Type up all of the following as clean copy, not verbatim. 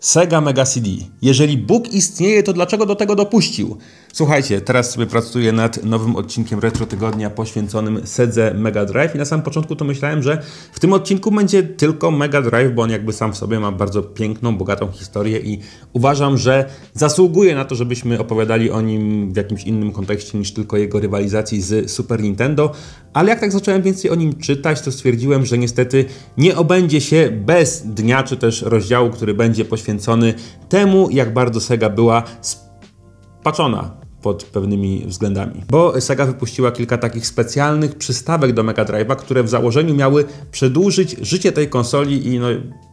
Sega Mega CD. Jeżeli Bóg istnieje, to dlaczego do tego dopuścił? Słuchajcie, teraz sobie pracuję nad nowym odcinkiem Retro Tygodnia poświęconym Sedze Mega Drive i na samym początku to myślałem, że w tym odcinku będzie tylko Mega Drive, bo on jakby sam w sobie ma bardzo piękną, bogatą historię i uważam, że zasługuje na to, żebyśmy opowiadali o nim w jakimś innym kontekście niż tylko jego rywalizacji z Super Nintendo, ale jak tak zacząłem więcej o nim czytać, to stwierdziłem, że niestety nie obędzie się bez dnia czy też rozdziału, który będzie poświęcony temu, jak bardzo Sega była spaczona pod pewnymi względami. Bo Sega wypuściła kilka takich specjalnych przystawek do Mega Drive'a, które w założeniu miały przedłużyć życie tej konsoli i no,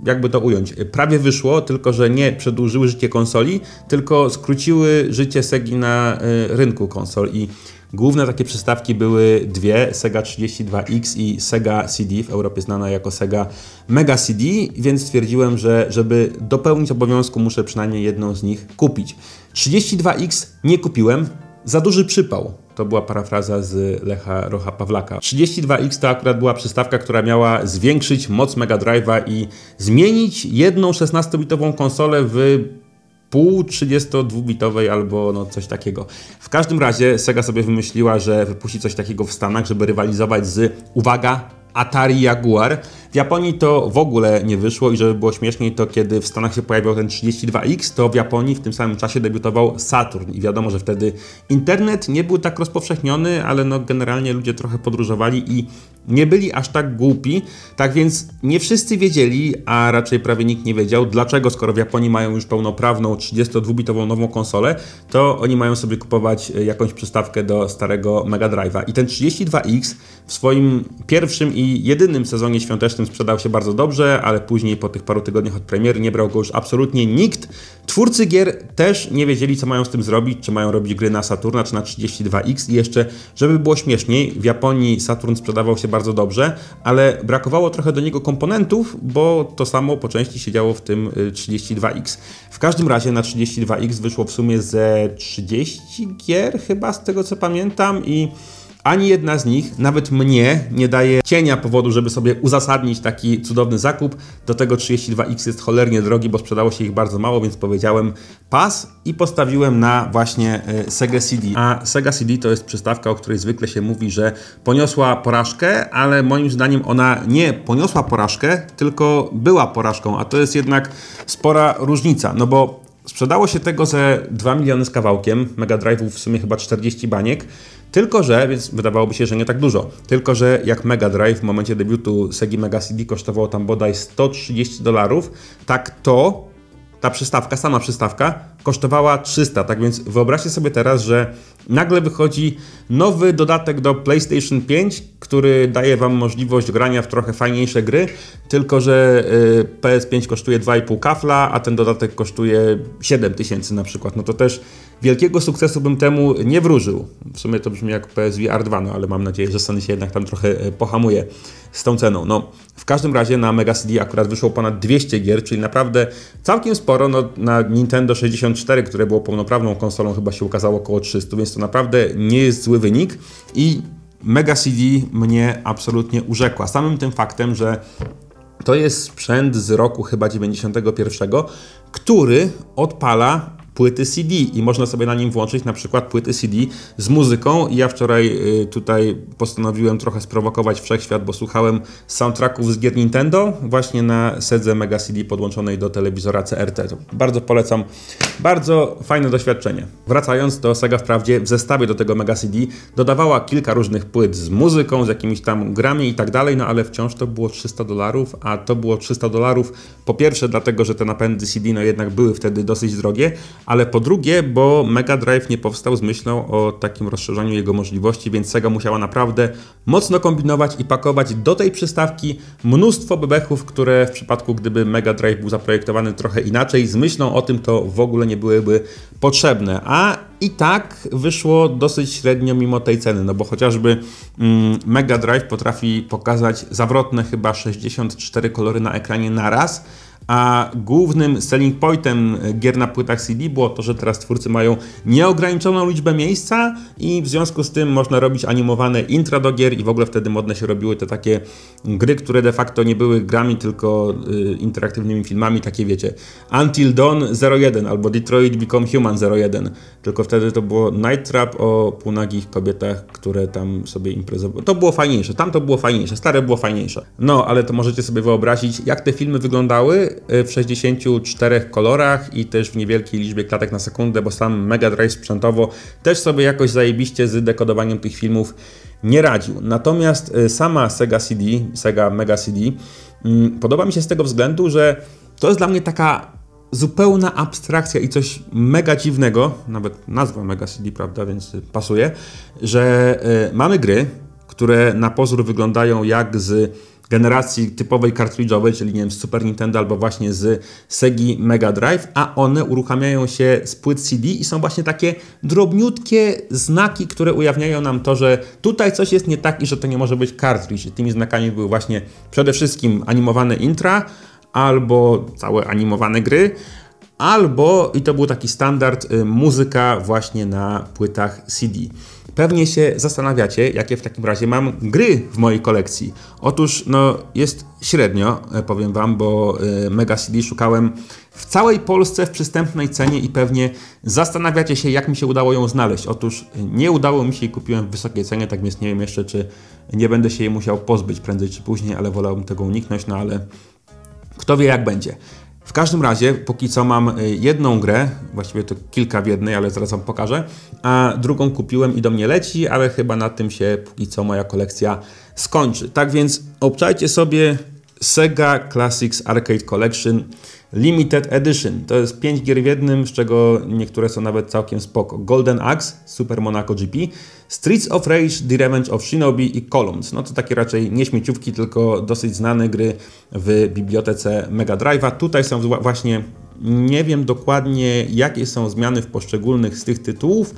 jakby to ująć, prawie wyszło, tylko że nie przedłużyły życie konsoli, tylko skróciły życie Segi na rynku konsol i główne takie przystawki były dwie, Sega 32X i Sega CD, w Europie znana jako Sega Mega CD, więc stwierdziłem, że żeby dopełnić obowiązku, muszę przynajmniej jedną z nich kupić. 32X nie kupiłem, za duży przypał. To była parafraza z Lecha Rocha Pawlaka. 32X to akurat była przystawka, która miała zwiększyć moc Mega Drive'a i zmienić jedną 16-bitową konsolę w pół 32-bitowej albo no coś takiego. W każdym razie Sega sobie wymyśliła, że wypuści coś takiego w Stanach, żeby rywalizować z, uwaga, Atari Jaguar. W Japonii to w ogóle nie wyszło i żeby było śmieszniej, to kiedy w Stanach się pojawiał ten 32X, to w Japonii w tym samym czasie debiutował Saturn i wiadomo, że wtedy internet nie był tak rozpowszechniony, ale no generalnie ludzie trochę podróżowali i nie byli aż tak głupi, tak więc nie wszyscy wiedzieli, a raczej prawie nikt nie wiedział, dlaczego skoro w Japonii mają już pełnoprawną 32-bitową nową konsolę, to oni mają sobie kupować jakąś przystawkę do starego Mega Drive'a. I ten 32X w swoim pierwszym i jedynym sezonie świątecznym sprzedał się bardzo dobrze, ale później po tych paru tygodniach od premiery nie brał go już absolutnie nikt. Twórcy gier też nie wiedzieli, co mają z tym zrobić, czy mają robić gry na Saturna, czy na 32X i jeszcze, żeby było śmieszniej, w Japonii Saturn sprzedawał się bardzo dobrze, ale brakowało trochę do niego komponentów, bo to samo po części się działo w tym 32X. W każdym razie na 32X wyszło w sumie ze 30 gier chyba, z tego co pamiętam i ani jedna z nich, nawet mnie, nie daje cienia powodu, żeby sobie uzasadnić taki cudowny zakup. Do tego 32X jest cholernie drogi, bo sprzedało się ich bardzo mało, więc powiedziałem pas i postawiłem na właśnie Sega CD. A Sega CD to jest przystawka, o której zwykle się mówi, że poniosła porażkę, ale moim zdaniem ona nie poniosła porażkę, tylko była porażką, a to jest jednak spora różnica, no bo sprzedało się tego ze 2 miliony z kawałkiem, Mega Drive'ów w sumie chyba 40 baniek, tylko że, więc wydawałoby się, że nie tak dużo, tylko że jak Mega Drive w momencie debiutu Segi Mega CD kosztowało tam bodaj $130, tak to ta przystawka, sama przystawka kosztowała 300, tak więc wyobraźcie sobie teraz, że nagle wychodzi nowy dodatek do PlayStation 5, który daje wam możliwość grania w trochę fajniejsze gry, tylko że PS5 kosztuje 2,5 kafla, a ten dodatek kosztuje 7000 na przykład. No to też wielkiego sukcesu bym temu nie wróżył. W sumie to brzmi jak PSVR 2, no ale mam nadzieję, że Sony się jednak tam trochę pohamuje z tą ceną. No, w każdym razie na Mega CD akurat wyszło ponad 200 gier, czyli naprawdę całkiem sporo. No, na Nintendo 64, które było pełnoprawną konsolą, chyba się ukazało około 300, więc to naprawdę nie jest zły wynik i Mega CD mnie absolutnie urzekła. Samym tym faktem, że to jest sprzęt z roku chyba 91, który odpala płyty CD i można sobie na nim włączyć na przykład płyty CD z muzyką. I ja wczoraj tutaj postanowiłem trochę sprowokować wszechświat, bo słuchałem soundtracków z gier Nintendo właśnie na Sedze Mega CD podłączonej do telewizora CRT. To bardzo polecam, bardzo fajne doświadczenie. Wracając, to Sega wprawdzie w zestawie do tego Mega CD dodawała kilka różnych płyt z muzyką, z jakimiś tam grami i tak dalej, no ale wciąż to było $300, a to było $300 po pierwsze dlatego, że te napędy CD no jednak były wtedy dosyć drogie, ale po drugie, bo Mega Drive nie powstał z myślą o takim rozszerzaniu jego możliwości, więc Sega musiała naprawdę mocno kombinować i pakować do tej przystawki mnóstwo bebechów, które w przypadku gdyby Mega Drive był zaprojektowany trochę inaczej, z myślą o tym to w ogóle nie byłyby potrzebne, a i tak wyszło dosyć średnio mimo tej ceny, no bo chociażby Mega Drive potrafi pokazać zawrotne chyba 64 kolory na ekranie naraz, a głównym selling pointem gier na płytach CD było to, że teraz twórcy mają nieograniczoną liczbę miejsca i w związku z tym można robić animowane intra do gier i w ogóle wtedy modne się robiły te takie gry, które de facto nie były grami, tylko interaktywnymi filmami, takie wiecie, Until Dawn 01 albo Detroit Become Human 01, tylko wtedy to było Night Trap o półnagich kobietach, które tam sobie imprezowały. To było fajniejsze, tamto było fajniejsze, stare było fajniejsze. No, ale to możecie sobie wyobrazić, jak te filmy wyglądały w 64 kolorach i też w niewielkiej liczbie klatek na sekundę, bo sam Mega Drive sprzętowo też sobie jakoś zajebiście z dekodowaniem tych filmów nie radził. Natomiast sama Sega CD, Sega Mega CD, podoba mi się z tego względu, że to jest dla mnie taka zupełna abstrakcja i coś mega dziwnego, nawet nazwa Mega CD, prawda, więc pasuje, że mamy gry, które na pozór wyglądają jak z generacji typowej kartridżowej, czyli nie wiem, z Super Nintendo albo właśnie z Segi Mega Drive, a one uruchamiają się z płyt CD i są właśnie takie drobniutkie znaki, które ujawniają nam to, że tutaj coś jest nie tak i że to nie może być kartridż. Tymi znakami były właśnie przede wszystkim animowane intra albo całe animowane gry, albo, i to był taki standard, muzyka właśnie na płytach CD. Pewnie się zastanawiacie, jakie w takim razie mam gry w mojej kolekcji. Otóż no, jest średnio, powiem wam, bo Mega CD szukałem w całej Polsce w przystępnej cenie i pewnie zastanawiacie się, jak mi się udało ją znaleźć. Otóż nie udało mi się i kupiłem w wysokiej cenie, tak więc nie wiem jeszcze, czy nie będę się jej musiał pozbyć prędzej czy później, ale wolałbym tego uniknąć, no ale kto wie jak będzie. W każdym razie, póki co mam jedną grę, właściwie to kilka w jednej, ale zaraz wam pokażę, a drugą kupiłem i do mnie leci, ale chyba na tym się póki co moja kolekcja skończy. Tak więc obczajcie sobie Sega Classics Arcade Collection Limited Edition. To jest 5 gier w jednym, z czego niektóre są nawet całkiem spoko. Golden Axe, Super Monaco GP, Streets of Rage, The Revenge of Shinobi i Columns. No to takie raczej nie śmieciówki, tylko dosyć znane gry w bibliotece Mega Drive'a. Tutaj są właśnie, nie wiem dokładnie jakie są zmiany w poszczególnych z tych tytułów,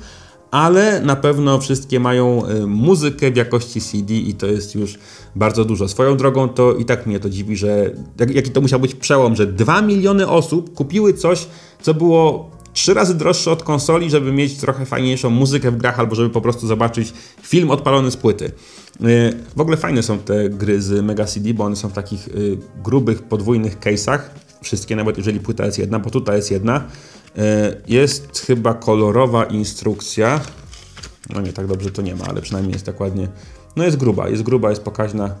ale na pewno wszystkie mają muzykę w jakości CD i to jest już bardzo dużo. Swoją drogą to i tak mnie to dziwi, że jaki to musiał być przełom, że 2 miliony osób kupiły coś, co było 3 razy droższe od konsoli, żeby mieć trochę fajniejszą muzykę w grach albo żeby po prostu zobaczyć film odpalony z płyty. W ogóle fajne są te gry z Mega CD, bo one są w takich grubych, podwójnych case'ach. Wszystkie, nawet jeżeli płyta jest jedna, bo tutaj jest jedna. Jest chyba kolorowa instrukcja. No nie, tak dobrze to nie ma, ale przynajmniej jest tak ładnie. No jest gruba, jest pokaźna.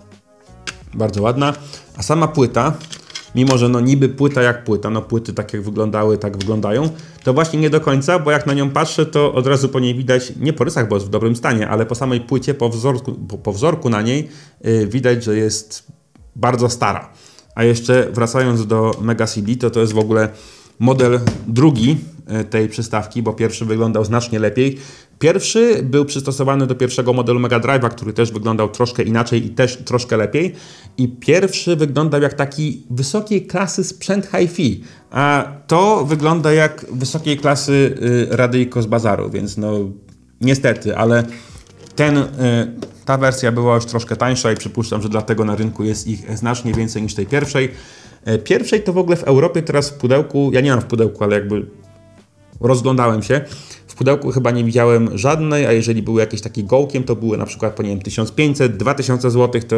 Bardzo ładna. A sama płyta, mimo że no niby płyta jak płyta, no płyty tak jak wyglądały, tak wyglądają, to właśnie nie do końca, bo jak na nią patrzę, to od razu po niej widać, nie po rysach, bo jest w dobrym stanie, ale po samej płycie, po wzorku na niej widać, że jest bardzo stara. A jeszcze wracając do Mega CD, to jest w ogóle model drugi tej przystawki, bo pierwszy wyglądał znacznie lepiej. Pierwszy był przystosowany do pierwszego modelu Mega Drive'a, który też wyglądał troszkę inaczej i też troszkę lepiej. I pierwszy wyglądał jak taki wysokiej klasy sprzęt hi-fi, a to wygląda jak wysokiej klasy radyjko z bazaru, więc no niestety, ale ta wersja była już troszkę tańsza i przypuszczam, że dlatego na rynku jest ich znacznie więcej niż tej pierwszej. Pierwszej to w ogóle w Europie teraz w pudełku, ja nie mam w pudełku, ale jakby rozglądałem się, w pudełku chyba nie widziałem żadnej, a jeżeli były jakieś takie gołkiem, to były na przykład po nie wiem 1500, 2000 zł, to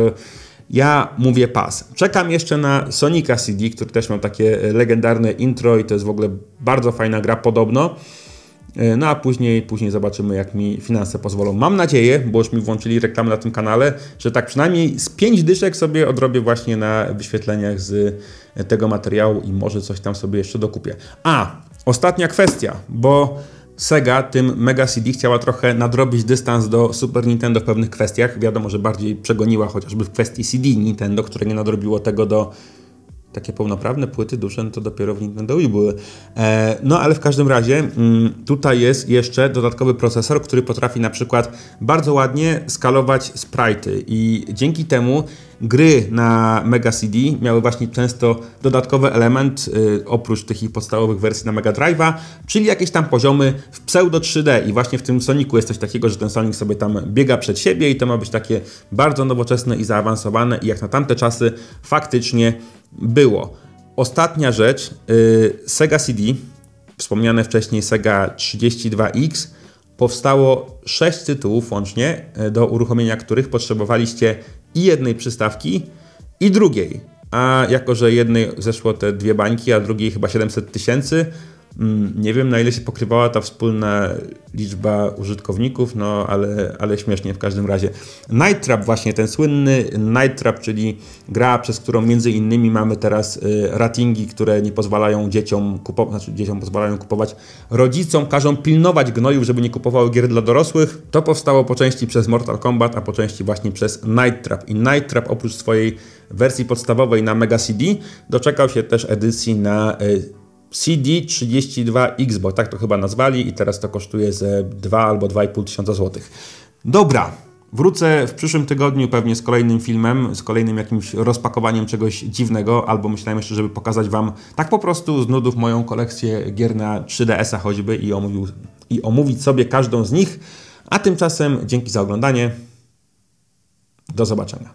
ja mówię pas. Czekam jeszcze na Sonica CD, który też ma takie legendarne intro i to jest w ogóle bardzo fajna gra podobno. No a później zobaczymy, jak mi finanse pozwolą. Mam nadzieję, bo już mi włączyli reklamy na tym kanale, że tak przynajmniej z 5 dyszek sobie odrobię właśnie na wyświetleniach z tego materiału i może coś tam sobie jeszcze dokupię. A, ostatnia kwestia, bo Sega tym Mega CD chciała trochę nadrobić dystans do Super Nintendo w pewnych kwestiach. Wiadomo, że bardziej przegoniła chociażby w kwestii CD Nintendo, które nie nadrobiło tego do... Takie pełnoprawne płyty dusze, no to dopiero w Nintendo Wii były. No ale w każdym razie tutaj jest jeszcze dodatkowy procesor, który potrafi na przykład bardzo ładnie skalować sprite'y i dzięki temu gry na Mega CD miały właśnie często dodatkowy element oprócz tych ich podstawowych wersji na Mega Drive'a, czyli jakieś tam poziomy w pseudo 3D i właśnie w tym Sonicu jest coś takiego, że ten Sonic sobie tam biega przed siebie i to ma być takie bardzo nowoczesne i zaawansowane i jak na tamte czasy faktycznie było. Ostatnia rzecz, Sega CD, wspomniane wcześniej Sega 32X, powstało 6 tytułów łącznie, do uruchomienia których potrzebowaliście i jednej przystawki, i drugiej. A jako że jednej zeszło te dwie bańki, a drugiej chyba 700 000, nie wiem, na ile się pokrywała ta wspólna liczba użytkowników, no ale śmiesznie w każdym razie. Night Trap, właśnie ten słynny Night Trap, czyli gra, przez którą między innymi mamy teraz ratingi, które nie pozwalają dzieciom kupować, znaczy dzieciom pozwalają kupować, rodzicom każą pilnować gnojów, żeby nie kupowały gier dla dorosłych. To powstało po części przez Mortal Kombat, a po części właśnie przez Night Trap. I Night Trap, oprócz swojej wersji podstawowej na Mega CD, doczekał się też edycji na CD32X, bo tak to chyba nazwali, i teraz to kosztuje ze 2 albo 2,5 tysiąca złotych. Dobra, wrócę w przyszłym tygodniu pewnie z kolejnym filmem, z kolejnym jakimś rozpakowaniem czegoś dziwnego, albo myślałem jeszcze, żeby pokazać wam tak po prostu z nudów moją kolekcję gier na 3DS-a choćby i omówić sobie każdą z nich. A tymczasem dzięki za oglądanie. Do zobaczenia.